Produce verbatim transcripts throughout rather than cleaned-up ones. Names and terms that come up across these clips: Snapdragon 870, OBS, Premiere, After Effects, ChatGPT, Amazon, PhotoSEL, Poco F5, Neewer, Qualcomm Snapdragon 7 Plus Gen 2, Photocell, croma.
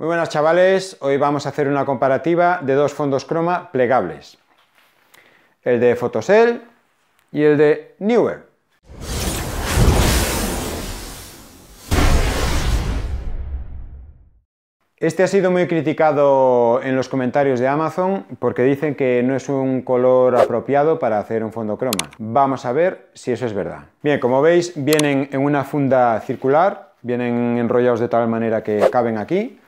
Muy buenas chavales, hoy vamos a hacer una comparativa de dos fondos croma plegables, el de Photocell y el de Neewer. Este ha sido muy criticado en los comentarios de Amazon porque dicen que no es un color apropiado para hacer un fondo croma. Vamos a ver si eso es verdad. Bien, como veis vienen en una funda circular, vienen enrollados de tal manera que caben aquí.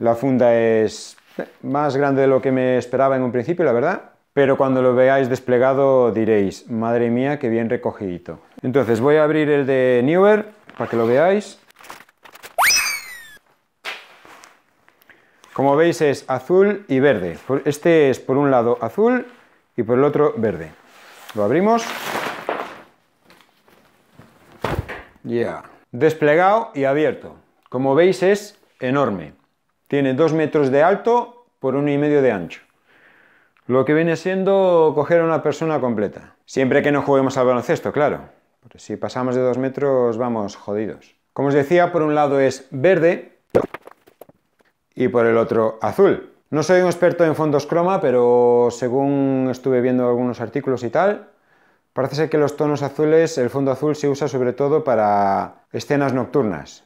La funda es más grande de lo que me esperaba en un principio, la verdad, pero cuando lo veáis desplegado diréis, madre mía, qué bien recogidito. Entonces voy a abrir el de Neewer para que lo veáis. Como veis es azul y verde. Este es por un lado azul y por el otro verde. Lo abrimos. Ya. Yeah. Desplegado y abierto. Como veis es enorme. Tiene dos metros de alto por uno y medio de ancho. Lo que viene siendo coger a una persona completa. Siempre que no juguemos al baloncesto, claro. Porque si pasamos de dos metros vamos jodidos. Como os decía, por un lado es verde y por el otro azul. No soy un experto en fondos croma, pero según estuve viendo algunos artículos y tal, parece ser que los tonos azules, el fondo azul se usa sobre todo para escenas nocturnas.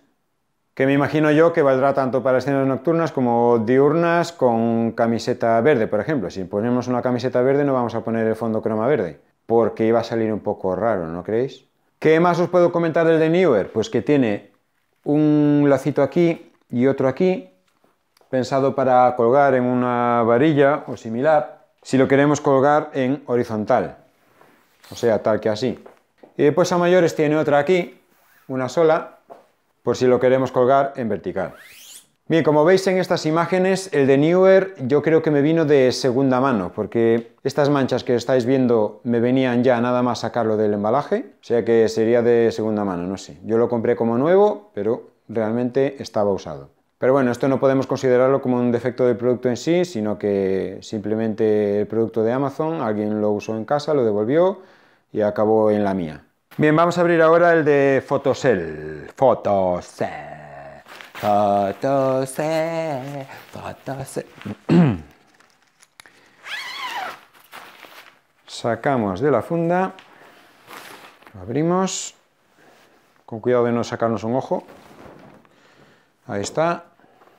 Que me imagino yo que valdrá tanto para escenas nocturnas como diurnas con camiseta verde, por ejemplo. Si ponemos una camiseta verde no vamos a poner el fondo croma verde, porque iba a salir un poco raro, ¿no creéis? ¿Qué más os puedo comentar del de Neewer? Pues que tiene un lacito aquí y otro aquí, pensado para colgar en una varilla o similar, si lo queremos colgar en horizontal, o sea, tal que así. Y después a mayores tiene otra aquí, una sola, por si lo queremos colgar en vertical. Bien, como veis en estas imágenes, el de Neewer yo creo que me vino de segunda mano, porque estas manchas que estáis viendo me venían ya nada más sacarlo del embalaje, o sea que sería de segunda mano, no sé. Yo lo compré como nuevo, pero realmente estaba usado. Pero bueno, esto no podemos considerarlo como un defecto del producto en sí, sino que simplemente el producto de Amazon, alguien lo usó en casa, lo devolvió y acabó en la mía. Bien, vamos a abrir ahora el de Photocell. Photocell. Photocell. Photocell. Sacamos de la funda. Lo abrimos. Con cuidado de no sacarnos un ojo. Ahí está.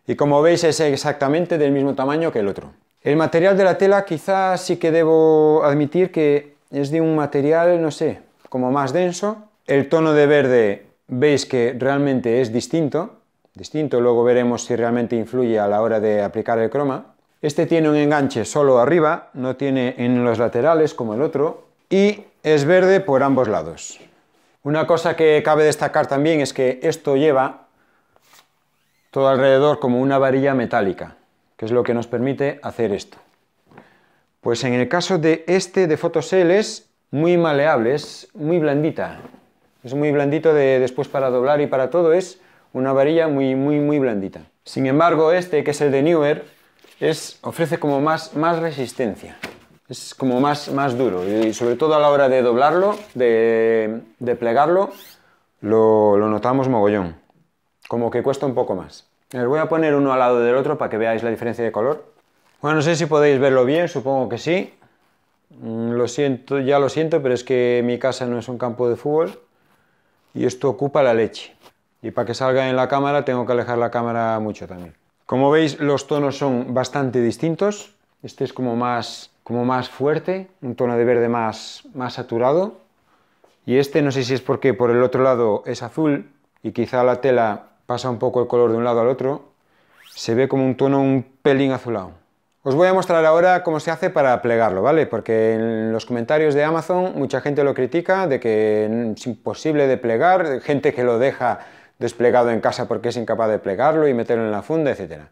Y como veis es exactamente del mismo tamaño que el otro. El material de la tela quizás sí que debo admitir que es de un material, no sé, como más denso. El tono de verde veis que realmente es distinto, distinto, luego veremos si realmente influye a la hora de aplicar el croma. Este tiene un enganche solo arriba, no tiene en los laterales como el otro, y es verde por ambos lados. Una cosa que cabe destacar también es que esto lleva todo alrededor como una varilla metálica, que es lo que nos permite hacer esto. Pues en el caso de este de Photocell es muy maleable, es muy blandita, es muy blandito de, después para doblar y para todo, es una varilla muy, muy, muy blandita. Sin embargo, este, que es el de Neewer, es, ofrece como más, más resistencia, es como más, más duro, y sobre todo a la hora de doblarlo, de, de plegarlo, lo, lo notamos mogollón, como que cuesta un poco más. Les voy a poner uno al lado del otro para que veáis la diferencia de color. Bueno, no sé si podéis verlo bien, supongo que sí. Lo siento, ya lo siento, pero es que mi casa no es un campo de fútbol y esto ocupa la leche. Y para que salga en la cámara tengo que alejar la cámara mucho también. Como veis, los tonos son bastante distintos. Este es como más, como más fuerte, un tono de verde más, más saturado. Y este no sé si es porque por el otro lado es azul y quizá la tela pasa un poco el color de un lado al otro. Se ve como un tono un pelín azulado. Os voy a mostrar ahora cómo se hace para plegarlo, ¿vale? Porque en los comentarios de Amazon mucha gente lo critica, de que es imposible de plegar, gente que lo deja desplegado en casa porque es incapaz de plegarlo y meterlo en la funda, etcétera.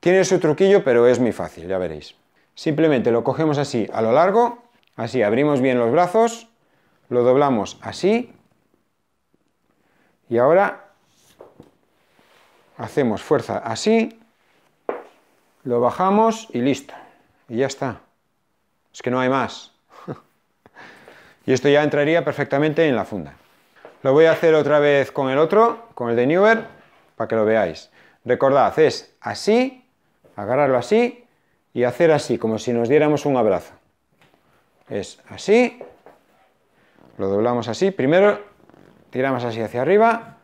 Tiene su truquillo, pero es muy fácil, ya veréis. Simplemente lo cogemos así a lo largo, así abrimos bien los brazos, lo doblamos así, y ahora hacemos fuerza así, lo bajamos y listo, y ya está, es que no hay más. Y esto ya entraría perfectamente en la funda. Lo voy a hacer otra vez con el otro, con el de Neewer, para que lo veáis. Recordad, es así, agarrarlo así y hacer así, como si nos diéramos un abrazo. Es así, lo doblamos así, primero tiramos así hacia arriba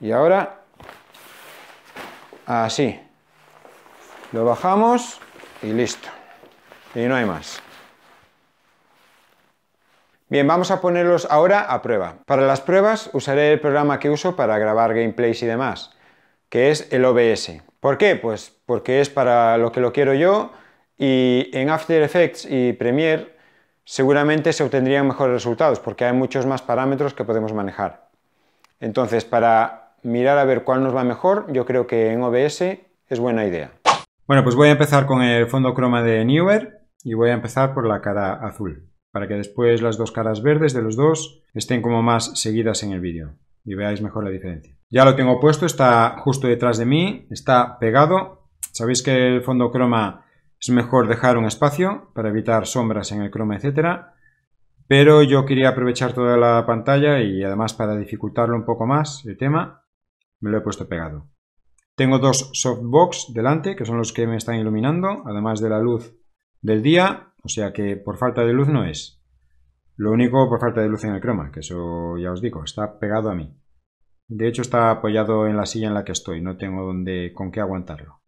y ahora así. Lo bajamos y listo. Y no hay más. Bien, vamos a ponerlos ahora a prueba. Para las pruebas usaré el programa que uso para grabar gameplays y demás, que es el O B S. ¿Por qué? Pues porque es para lo que lo quiero yo, y en After Effects y Premiere seguramente se obtendrían mejores resultados porque hay muchos más parámetros que podemos manejar. Entonces, para mirar a ver cuál nos va mejor, yo creo que en O B S es buena idea. Bueno, pues voy a empezar con el fondo croma de Neewer y voy a empezar por la cara azul, para que después las dos caras verdes de los dos estén como más seguidas en el vídeo y veáis mejor la diferencia. Ya lo tengo puesto, está justo detrás de mí, está pegado. Sabéis que el fondo croma es mejor dejar un espacio para evitar sombras en el croma, etcétera, pero yo quería aprovechar toda la pantalla y además para dificultarlo un poco más el tema, me lo he puesto pegado. Tengo dos softbox delante, que son los que me están iluminando, además de la luz del día. O sea que por falta de luz no es. Lo único por falta de luz en el croma, que eso ya os digo, está pegado a mí. De hecho está apoyado en la silla en la que estoy, no tengo donde, con qué aguantarlo.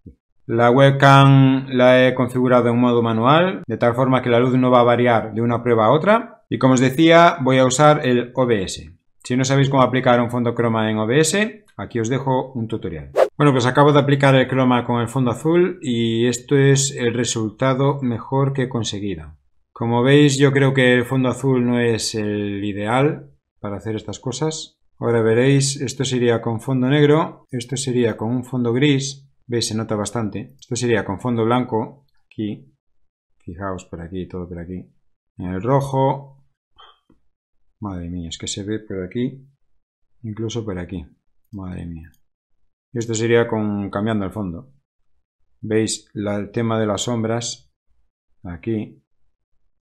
La webcam la he configurado en modo manual, de tal forma que la luz no va a variar de una prueba a otra. Y como os decía, voy a usar el O B S. Si no sabéis cómo aplicar un fondo croma en O B S, aquí os dejo un tutorial. Bueno, pues acabo de aplicar el croma con el fondo azul y esto es el resultado mejor que he conseguido. Como veis, yo creo que el fondo azul no es el ideal para hacer estas cosas. Ahora veréis, esto sería con fondo negro, esto sería con un fondo gris, veis, se nota bastante. Esto sería con fondo blanco, aquí, fijaos por aquí, todo por aquí. El rojo, madre mía, es que se ve por aquí, incluso por aquí, madre mía. Esto sería con cambiando el fondo. Veis la, el tema de las sombras. Aquí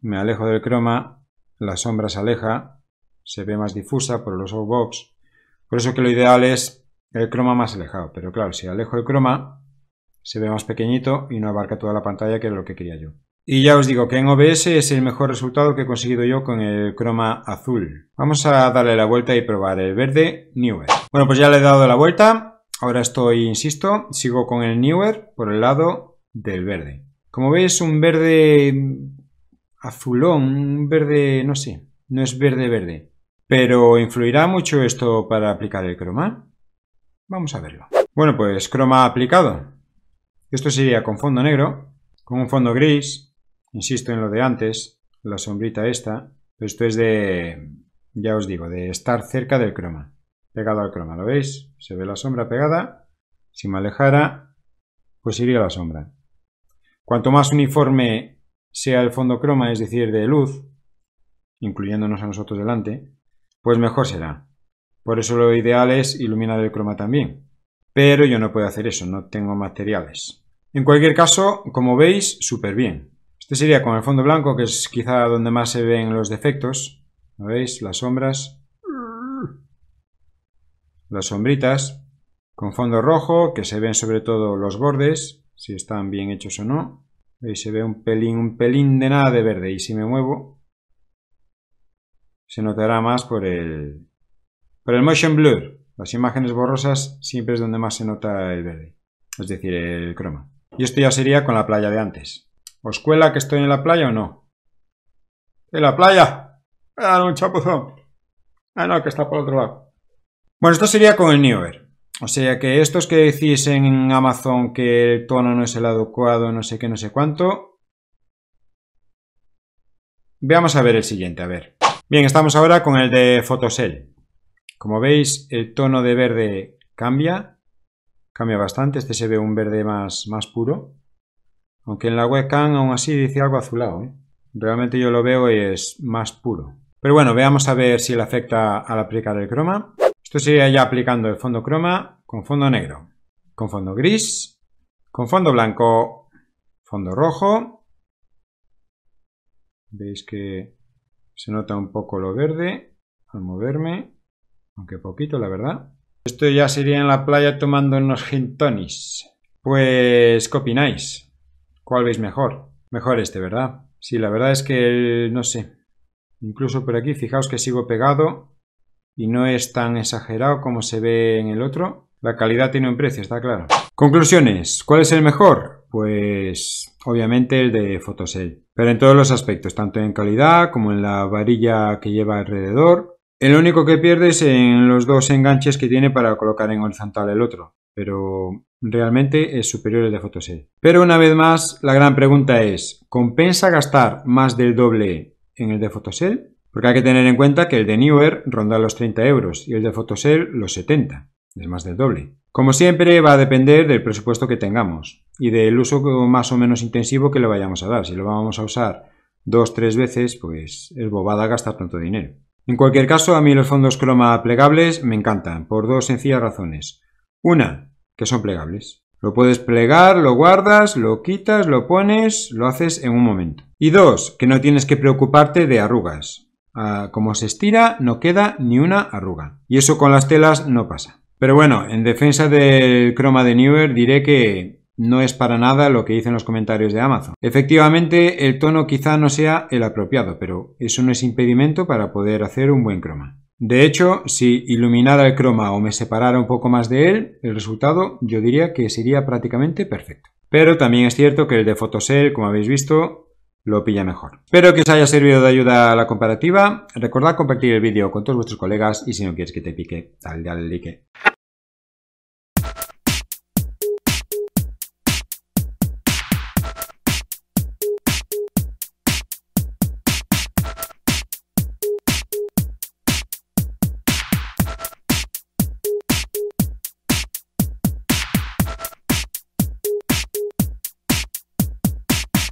me alejo del croma, la sombra se aleja, se ve más difusa por los softbox. Por eso que lo ideal es el croma más alejado. Pero claro, si alejo el croma, se ve más pequeñito y no abarca toda la pantalla, que es lo que quería yo. Y ya os digo que en O B S es el mejor resultado que he conseguido yo con el croma azul. Vamos a darle la vuelta y probar el verde Neewer. Bueno, pues ya le he dado la vuelta. Ahora estoy, insisto, sigo con el Neewer por el lado del verde. Como veis, un verde azulón, un verde, no sé, no es verde verde. Pero ¿influirá mucho esto para aplicar el croma? Vamos a verlo. Bueno, pues croma aplicado. Esto sería con fondo negro, con un fondo gris, insisto en lo de antes, la sombrita esta. Esto es de, ya os digo, de estar cerca del croma. Pegado al croma, ¿lo veis? Se ve la sombra pegada. Si me alejara, pues iría la sombra. Cuanto más uniforme sea el fondo croma, es decir, de luz, incluyéndonos a nosotros delante, pues mejor será. Por eso lo ideal es iluminar el croma también. Pero yo no puedo hacer eso, no tengo materiales. En cualquier caso, como veis, súper bien. Este sería con el fondo blanco, que es quizá donde más se ven los defectos. ¿Lo veis? Las sombras, las sombritas, con fondo rojo, que se ven sobre todo los bordes, si están bien hechos o no. Ahí se ve un pelín, un pelín de nada de verde, y si me muevo, se notará más por el, por el motion blur. Las imágenes borrosas siempre es donde más se nota el verde, es decir, el croma. Y esto ya sería con la playa de antes. ¿Os cuela que estoy en la playa o no? ¡En la playa! ¡Ah, un chapuzón! ¡Ah, no, que está por otro lado! Bueno, esto sería con el Neewer. O sea que estos que decís en Amazon que el tono no es el adecuado, no sé qué, no sé cuánto. Veamos a ver el siguiente, a ver. Bien, estamos ahora con el de Photosell. Como veis, el tono de verde cambia. Cambia bastante, este se ve un verde más, más puro. Aunque en la webcam aún así dice algo azulado, ¿eh? Realmente yo lo veo y es más puro. Pero bueno, veamos a ver si le afecta al aplicar el croma. Esto sería ya aplicando el fondo croma con fondo negro, con fondo gris, con fondo blanco, fondo rojo. Veis que se nota un poco lo verde al moverme, aunque poquito la verdad. Esto ya sería en la playa tomando unos gin tonics. Pues, ¿qué opináis? ¿Cuál veis mejor? Mejor este, ¿verdad? Sí, la verdad es que no sé. Incluso por aquí, fijaos que sigo pegado y no es tan exagerado como se ve en el otro. La calidad tiene un precio, está claro. Conclusiones. ¿Cuál es el mejor? Pues obviamente el de Photosell. Pero en todos los aspectos, tanto en calidad como en la varilla que lleva alrededor. El único que pierde es en los dos enganches que tiene para colocar en horizontal el otro. Pero realmente es superior el de Photosell. Pero una vez más, la gran pregunta es, ¿compensa gastar más del doble en el de Photosell? Porque hay que tener en cuenta que el de Neewer ronda los treinta euros y el de Photosell los setenta, es más del doble. Como siempre va a depender del presupuesto que tengamos y del uso más o menos intensivo que le vayamos a dar. Si lo vamos a usar dos, tres veces, pues es bobada gastar tanto dinero. En cualquier caso, a mí los fondos croma plegables me encantan por dos sencillas razones. Una, que son plegables. Lo puedes plegar, lo guardas, lo quitas, lo pones, lo haces en un momento. Y dos, que no tienes que preocuparte de arrugas. Ah, como se estira, no queda ni una arruga. Y eso con las telas no pasa. Pero bueno, en defensa del croma de Neewer diré que no es para nada lo que dicen los comentarios de Amazon. Efectivamente, el tono quizá no sea el apropiado, pero eso no es impedimento para poder hacer un buen croma. De hecho, si iluminara el croma o me separara un poco más de él, el resultado yo diría que sería prácticamente perfecto. Pero también es cierto que el de Photosell, como habéis visto, lo pilla mejor. Espero que os haya servido de ayuda a la comparativa. Recordad compartir el vídeo con todos vuestros colegas y si no quieres que te pique, dale, dale like.